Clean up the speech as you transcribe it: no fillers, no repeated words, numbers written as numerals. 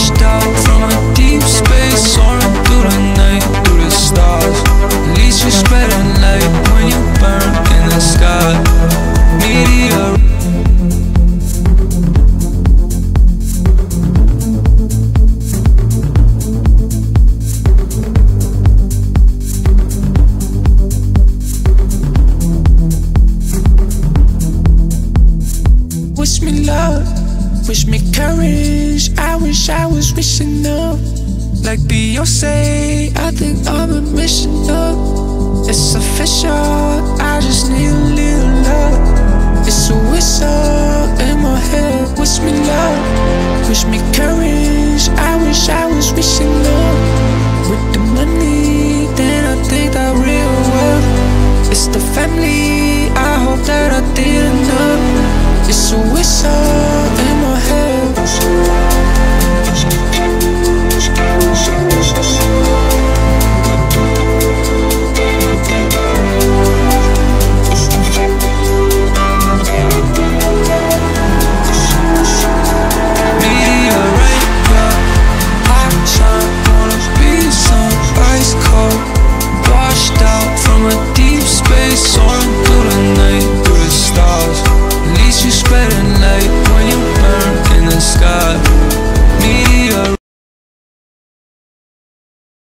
Washed out from a deep space, soaring through the night, through the stars. At least you spread a light when you burn in the sky. Meteor. Wish me love, wish me courage. I wish I was wishing up. Like Beyonce, I think I'm a mission up. It's official, I just need a little love. It's a whistle in my head. Wish me love, wish me courage. I wish I was wishing up. With the money, then I think I real world. It's the family, I hope that I did enough. It's a whistle.